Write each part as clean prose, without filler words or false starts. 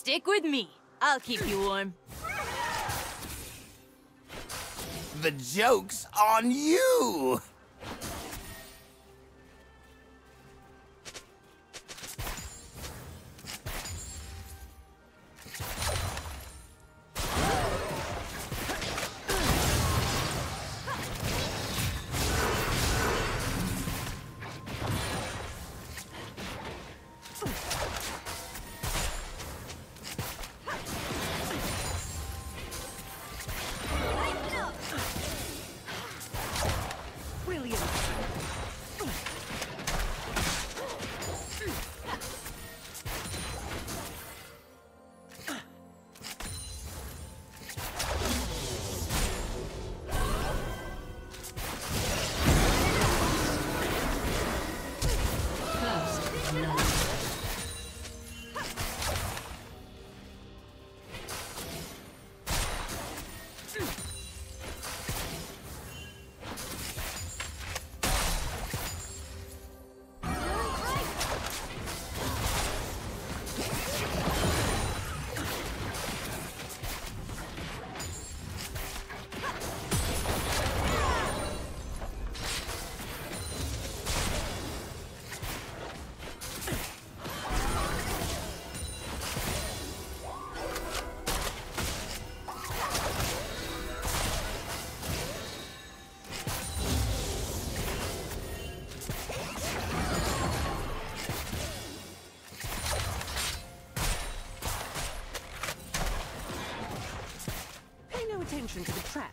Stick with me. I'll keep you warm. The joke's on you! Attention to the trap.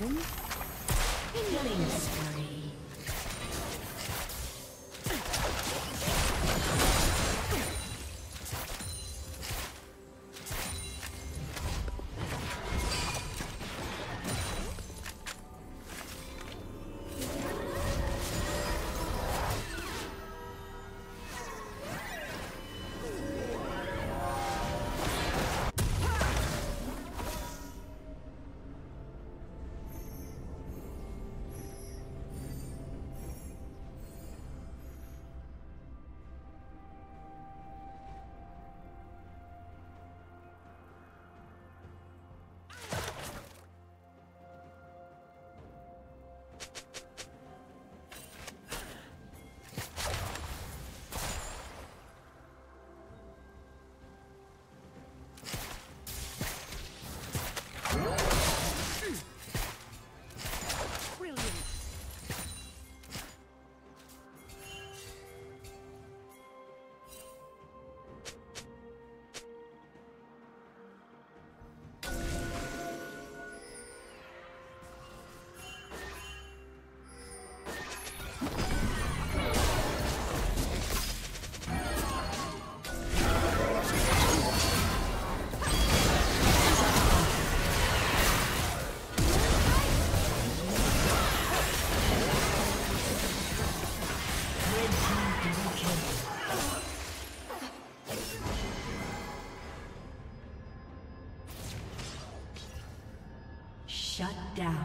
Welcome. Killing spree. Shut down.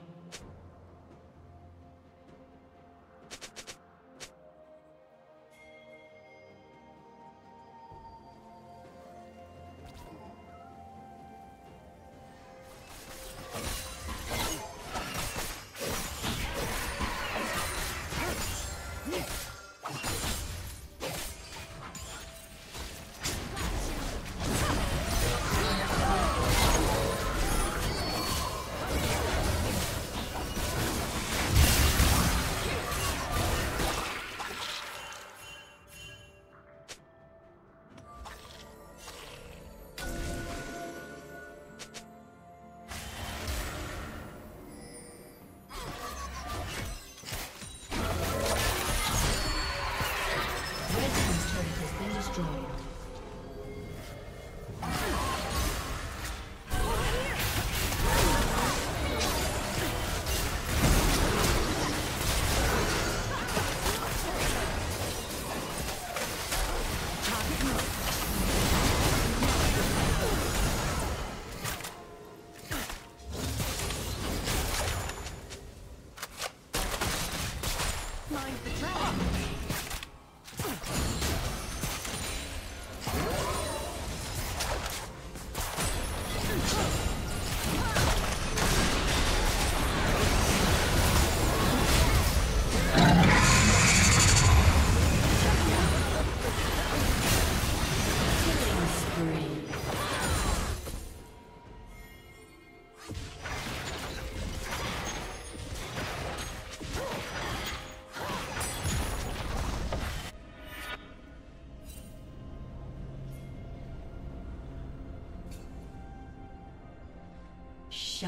Shut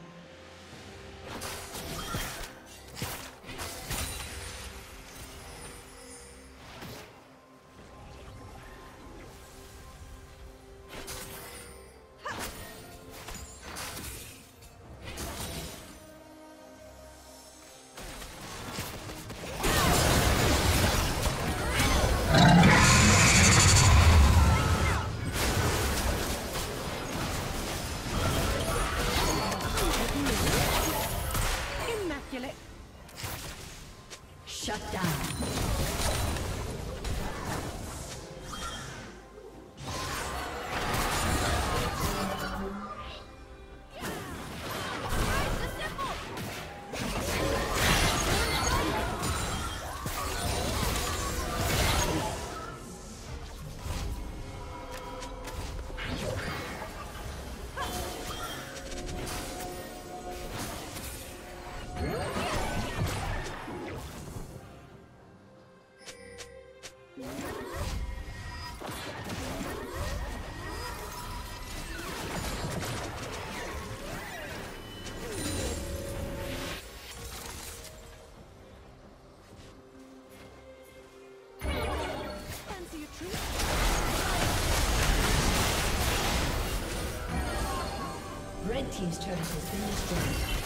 Red Team's turret has been destroyed.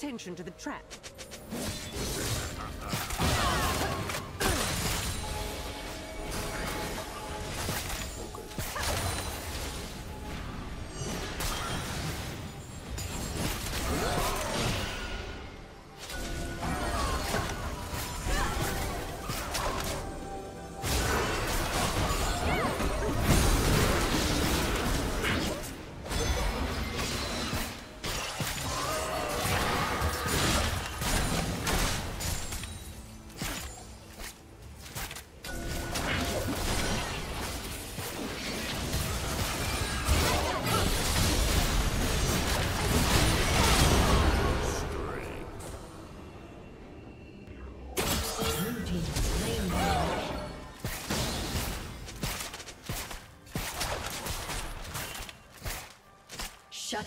Attention to the trap. Shut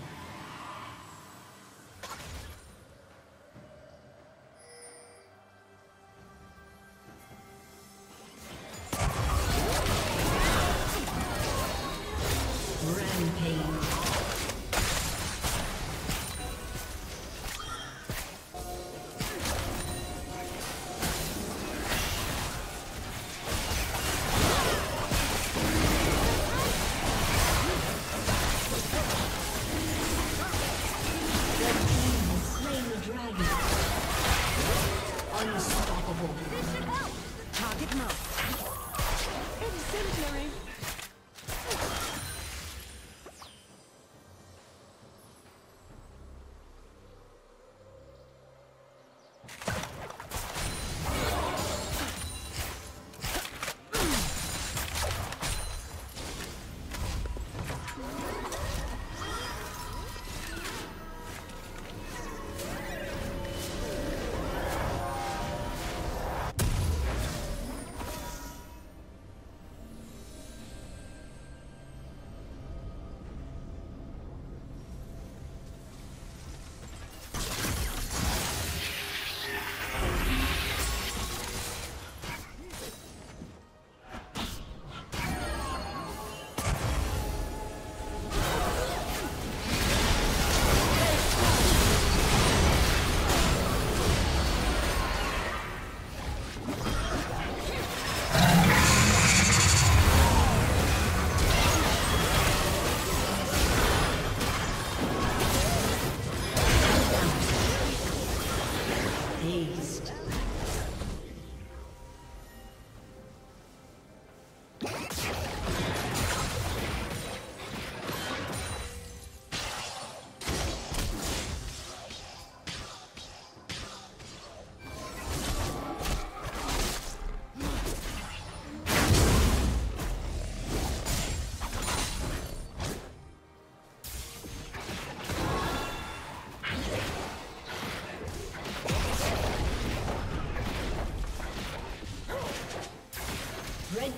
Red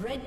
Red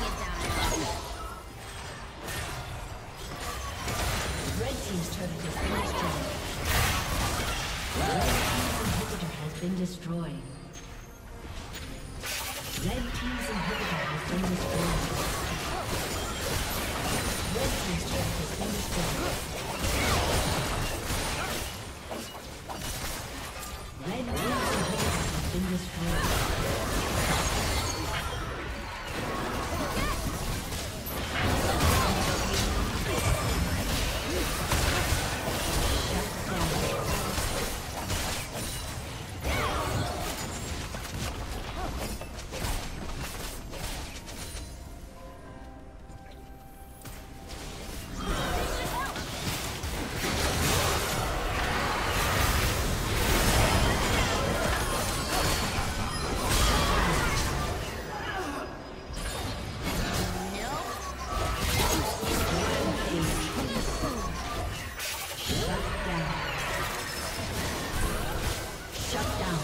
it down. Red team's turret has been destroyed. Red team's inhibitor has been destroyed. Red team's inhibitor has been destroyed. Red team's turret has been destroyed. Red team's inhibitor has been destroyed. Shut down.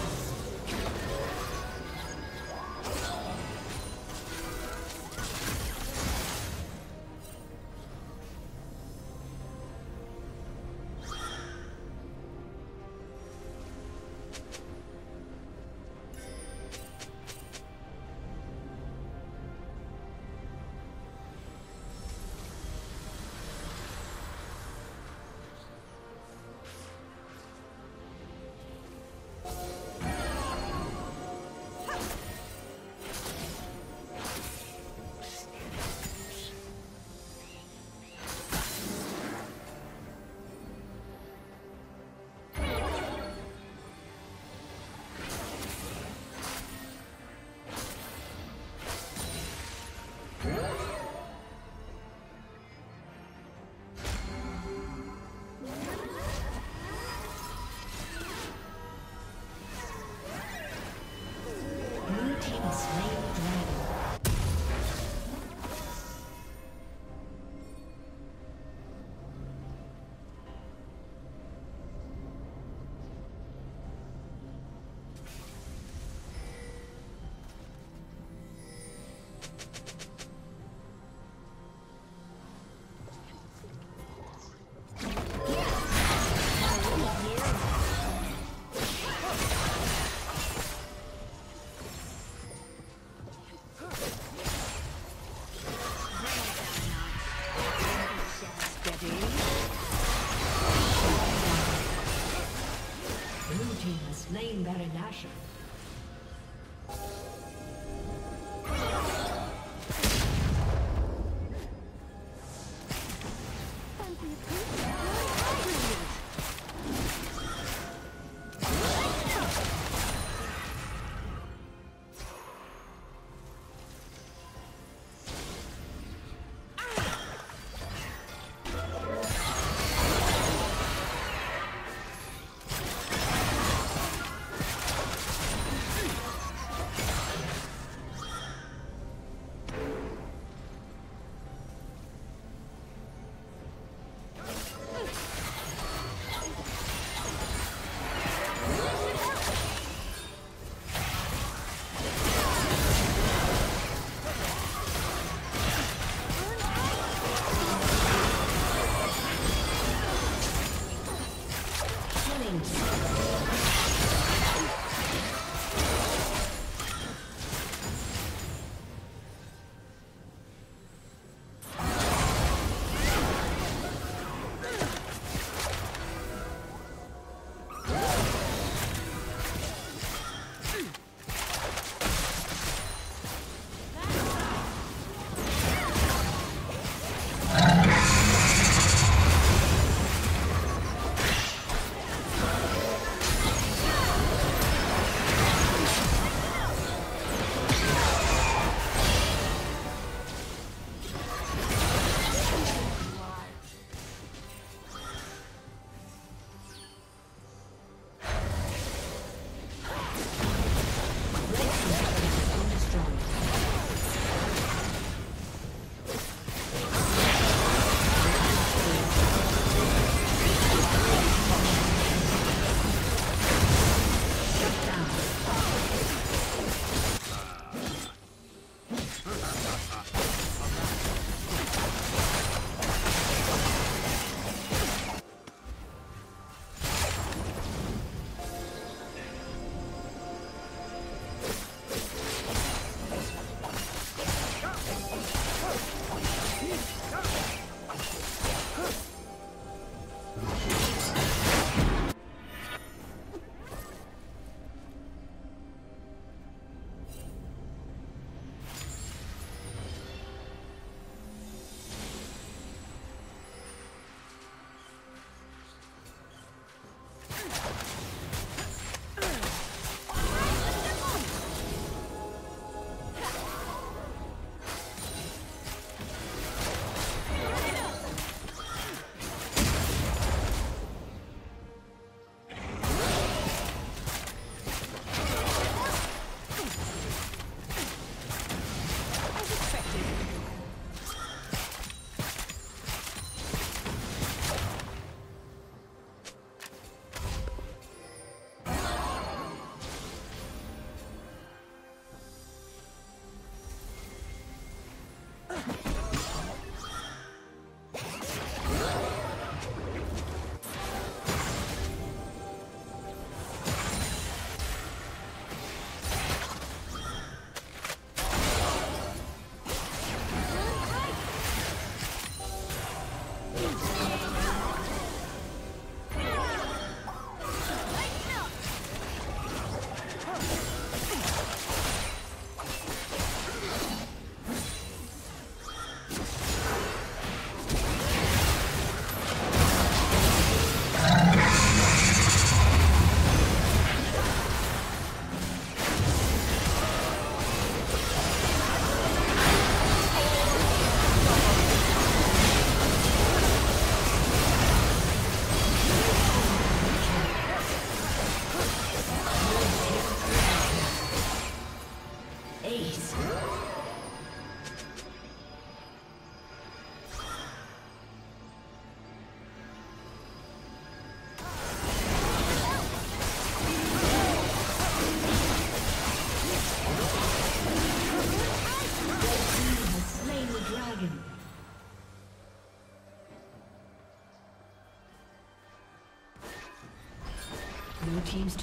team's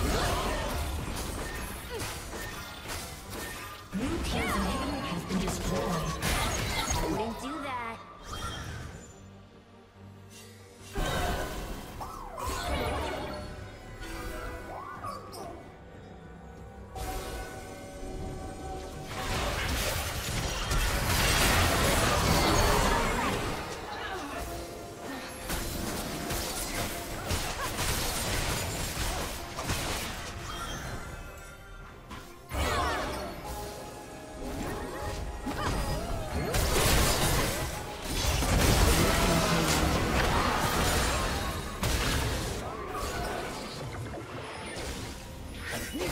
destroyed. Blue team's inhibitor has been destroyed. Wouldn't do that. Blue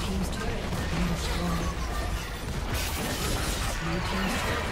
team's turret has been destroyed.